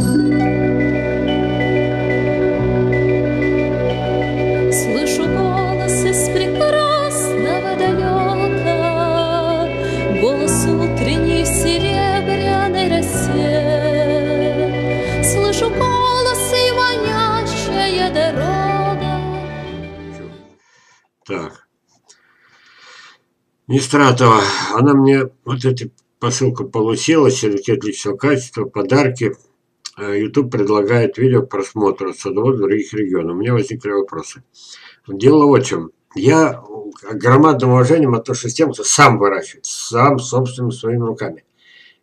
Слышу голос из прекрасного далека, голос утренней в серебряной росе. Слышу голос и вонящая дорога. Так. Нистратова. Она мне вот эта посылка получила, сервики отличного качества, подарки. YouTube предлагает видео к просмотру садовод других регионов. У меня возникли вопросы. Дело вот в чем. Я громадным уважением отношусь к тем, кто сам выращивает, сам собственными своими руками.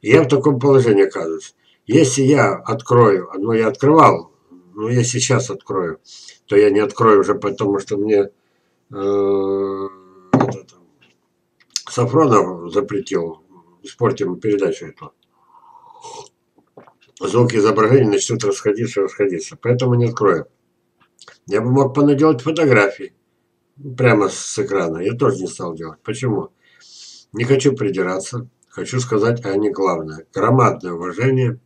И я в таком положении оказываюсь. Если я открою, ну я открывал, но я сейчас открою, то я не открою уже, потому что мне Сафронов запретил, испортил передачу эту. Звуки изображения начнут расходиться и расходиться. Поэтому не открою. Я бы мог понаделать фотографии прямо с экрана. Я тоже не стал делать. Почему? Не хочу придираться. Хочу сказать, а не главное. Громадное уважение.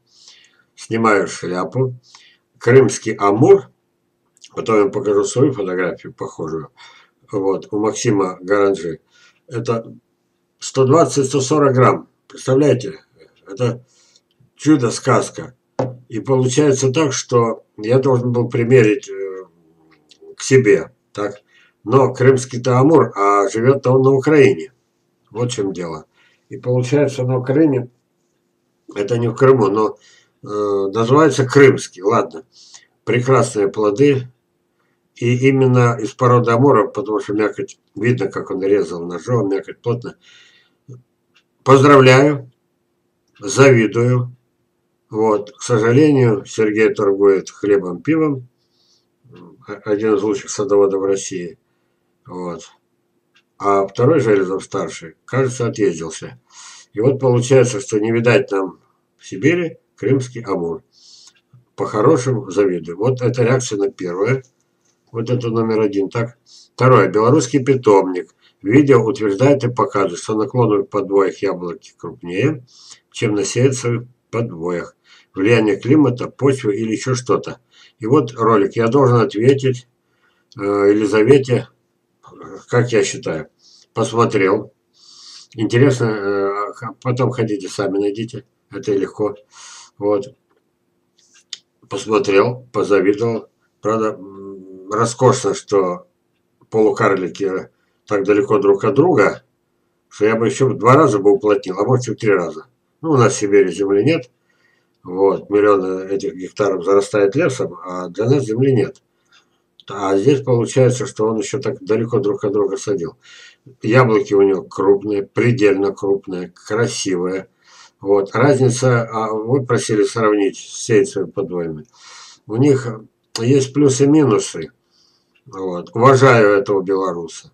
Снимаю шляпу. Крымский Амур. Потом я покажу свою фотографию похожую. Вот. У Максима Гаранджи. Это 120-140 грамм. Представляете? Это... чудо-сказка. И получается так, что я должен был примерить к себе. Так? Но крымский-то Амур, а живет-то он на Украине. Вот в чем дело. И получается на Украине, это не в Крыму, но называется крымский. Ладно. Прекрасные плоды. И именно из породы Амура, потому что мякоть, видно, как он резал ножом, мякоть плотно. Поздравляю. Завидую. Вот, к сожалению, Сергей торгует хлебом, пивом. Один из лучших садоводов России. Вот. А второй, Железов старший, кажется, отъездился. И вот получается, что не видать нам в Сибири крымский Амур. По-хорошему завидую. Вот это реакция на первое. Вот это номер один. Так. Второе. Белорусский питомник. Видео утверждает и показывает, что наклоновых подвоях яблоки крупнее, чем на сеянцевых подвоях. Влияние климата, почвы или еще что-то. И вот ролик. Я должен ответить Елизавете, как я считаю. Посмотрел. Интересно. Потом ходите, сами найдите. Это легко. Вот. Посмотрел, позавидовал. Правда, роскошно, что полукарлики... так далеко друг от друга, что я бы еще в 2 раза бы уплотнил, а может и в 3 раза. Ну, у нас в Сибири земли нет. Вот, миллионы этих гектаров зарастает лесом, а для нас земли нет. А здесь получается, что он еще так далеко друг от друга садил. Яблоки у него крупные, предельно крупные, красивые. Вот, разница, вы просили сравнить с сеянцевыми подвоями. У них есть плюсы и минусы. Вот, уважаю этого белоруса.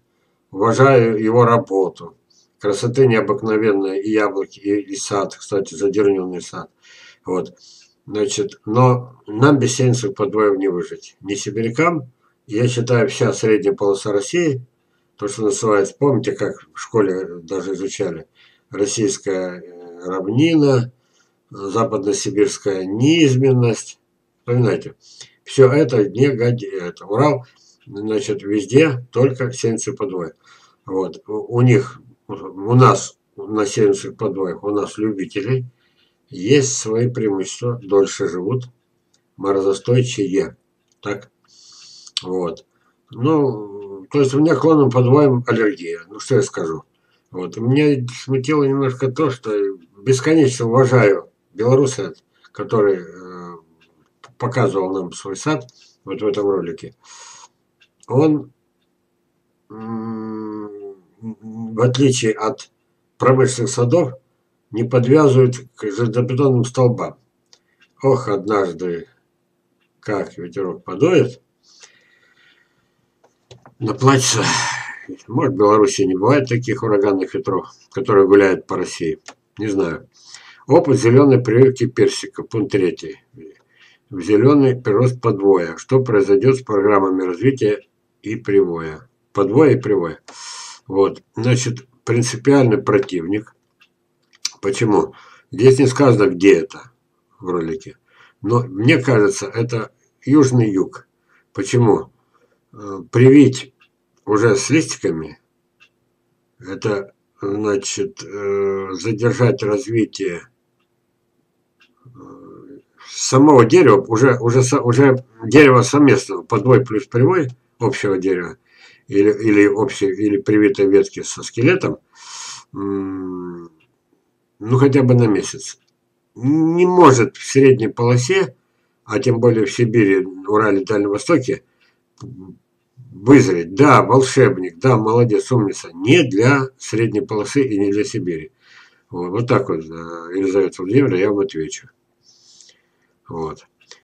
Уважаю его работу. Красоты необыкновенные. И яблоки, и сад. Кстати, задерненный сад. Вот. Значит, но нам без сеянцев подвоев не выжить. Не сибирякам. Я считаю, вся средняя полоса России, то, что называется, помните, как в школе даже изучали, российская равнина, западно-сибирская низменность. Вспоминайте. Все это не годится. Урал... значит, везде только сеянцевые подвои. Вот. У них, у нас на сеянцевых подвоях, у нас любители, есть свои преимущества, дольше живут, морозостойчие. Так? Вот. Ну, то есть у меня клоном подвоем аллергия. Ну, что я скажу. Вот. Меня смутило немножко то, что бесконечно уважаю белоруса, который показывал нам свой сад вот в этом ролике. Он, в отличие от промышленных садов, не подвязывает к железобетонным столбам. Ох, однажды, как ветерок подует, наплачется. Может, в Беларуси не бывает таких ураганных ветров, которые гуляют по России. Не знаю. Опыт зеленой прививки персика, пункт 3. В зеленый прирост подвоя. Что произойдет с программами развития и привоя. Подвоя и привоя. Вот. Значит, принципиальный противник. Почему? Здесь не сказано, где это в ролике. Но мне кажется, это южный юг. Почему? Привить уже с листиками, это значит задержать развитие самого дерева, уже дерево совместного, подвой плюс прямой общего дерева, или привитой ветки со скелетом, ну хотя бы на месяц. Не может в средней полосе, а тем более в Сибири, Урале, Дальнем Востоке, вызреть. Да, волшебник, да, молодец, умница. Не для средней полосы и не для Сибири. Вот так вот, Елизавета Владимировна, я вам отвечу. Вот.